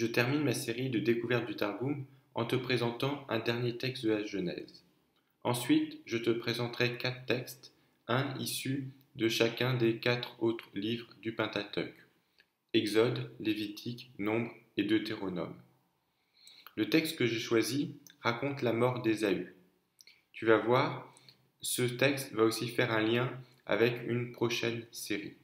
Je termine ma série de découvertes du Targum en te présentant un dernier texte de la Genèse. Ensuite, je te présenterai 4 textes, un issu de chacun des 4 autres livres du Pentateuque, Exode, Lévitique, Nombres et Deutéronome. Le texte que j'ai choisi raconte la mort d'Ésaü. Tu vas voir, ce texte va aussi faire un lien avec une prochaine série.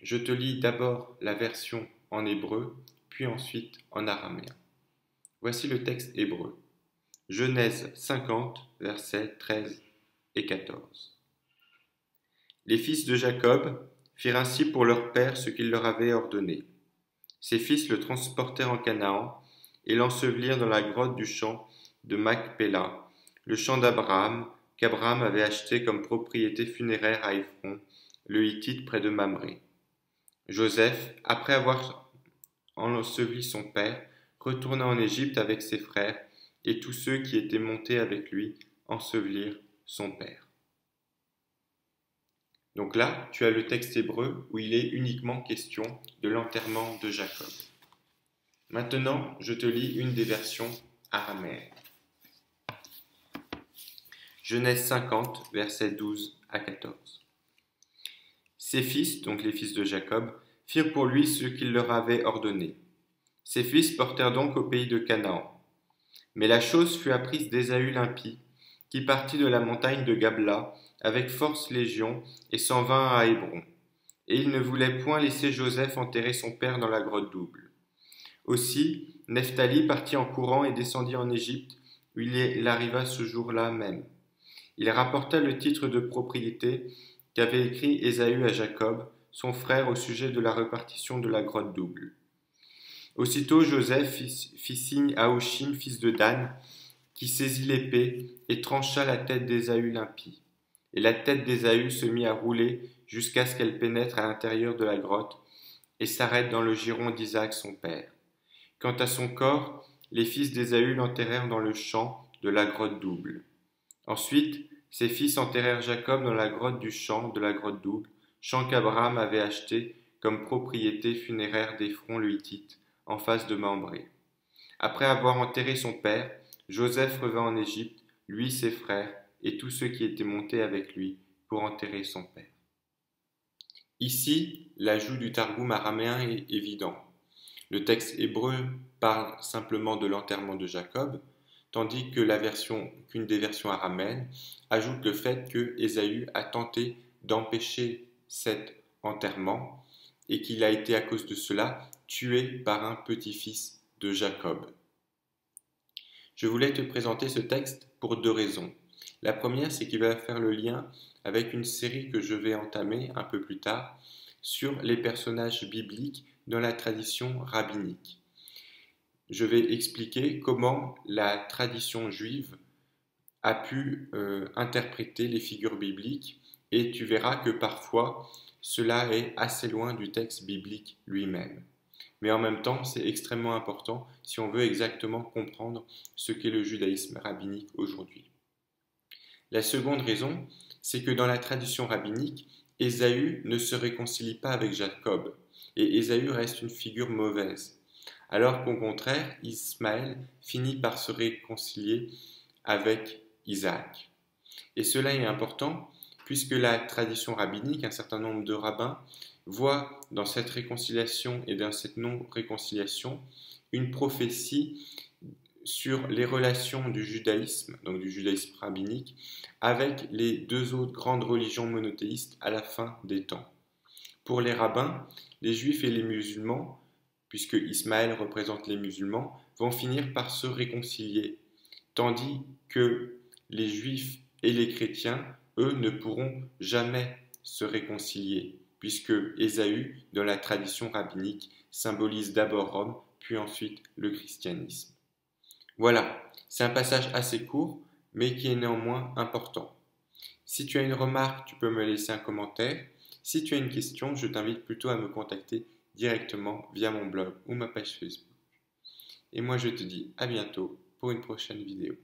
Je te lis d'abord la version en hébreu, puis ensuite en araméen. Voici le texte hébreu. Genèse 50, versets 13 et 14. Les fils de Jacob firent ainsi pour leur père ce qu'il leur avait ordonné. Ses fils le transportèrent en Canaan et l'ensevelirent dans la grotte du champ de Makpéla, le champ d'Abraham, qu'Abraham avait acheté comme propriété funéraire à Ephron, le Hittite près de Mamré. Joseph, après avoir enseveli son père, retourna en Égypte avec ses frères et tous ceux qui étaient montés avec lui ensevelirent son père. Donc là, tu as le texte hébreu où il est uniquement question de l'enterrement de Jacob. Maintenant, je te lis une des versions araméennes. Genèse 50, versets 12 à 14. Ses fils, donc les fils de Jacob, firent pour lui ce qu'il leur avait ordonné. Ses fils portèrent donc au pays de Canaan. Mais la chose fut apprise d'Ésaü l'impie, qui partit de la montagne de Gabla avec force légion et s'en vint à Hébron. Et il ne voulait point laisser Joseph enterrer son père dans la grotte double. Aussi, Neftali partit en courant et descendit en Égypte, où il arriva ce jour-là même. Il rapporta le titre de propriété qu'avait écrit Ésaü à Jacob, son frère, au sujet de la répartition de la grotte double. Aussitôt Joseph fit signe à Oshim, fils de Dan, qui saisit l'épée et trancha la tête d'Ésaü l'impie. Et la tête d'Ésaü se mit à rouler jusqu'à ce qu'elle pénètre à l'intérieur de la grotte et s'arrête dans le giron d'Isaac son père. Quant à son corps, les fils d'Ésaü l'enterrèrent dans le champ de la grotte double. Ensuite, ses fils enterrèrent Jacob dans la grotte du champ de la grotte double, champ qu'Abraham avait acheté comme propriété funéraire d'Éphron le Hittite, en face de Mamré. Après avoir enterré son père, Joseph revint en Égypte, lui, ses frères, et tous ceux qui étaient montés avec lui pour enterrer son père. Ici, l'ajout du Targum araméen est évident. Le texte hébreu parle simplement de l'enterrement de Jacob, tandis que qu'une des versions araméennes ajoute le fait que Ésaü a tenté d'empêcher cet enterrement et qu'il a été à cause de cela tué par un petit-fils de Jacob. Je voulais te présenter ce texte pour 2 raisons. La première, c'est qu'il va faire le lien avec une série que je vais entamer un peu plus tard sur les personnages bibliques dans la tradition rabbinique. Je vais expliquer comment la tradition juive a pu interpréter les figures bibliques et tu verras que parfois cela est assez loin du texte biblique lui-même. Mais en même temps, c'est extrêmement important si on veut exactement comprendre ce qu'est le judaïsme rabbinique aujourd'hui. La seconde raison, c'est que dans la tradition rabbinique, Ésaü ne se réconcilie pas avec Jacob, et Ésaü reste une figure mauvaise, alors qu'au contraire, Ismaël finit par se réconcilier avec Isaac. Et cela est important, puisque la tradition rabbinique, un certain nombre de rabbins, voit dans cette réconciliation et dans cette non-réconciliation une prophétie sur les relations du judaïsme, donc du judaïsme rabbinique, avec les 2 autres grandes religions monothéistes à la fin des temps. Pour les rabbins, les juifs et les musulmans, puisque Ismaël représente les musulmans, vont finir par se réconcilier, tandis que les juifs et les chrétiens, eux, ne pourront jamais se réconcilier, puisque Ésaü, dans la tradition rabbinique, symbolise d'abord Rome, puis ensuite le christianisme. Voilà, c'est un passage assez court, mais qui est néanmoins important. Si tu as une remarque, tu peux me laisser un commentaire. Si tu as une question, je t'invite plutôt à me contacter directement via mon blog ou ma page Facebook. Et moi, je te dis à bientôt pour une prochaine vidéo.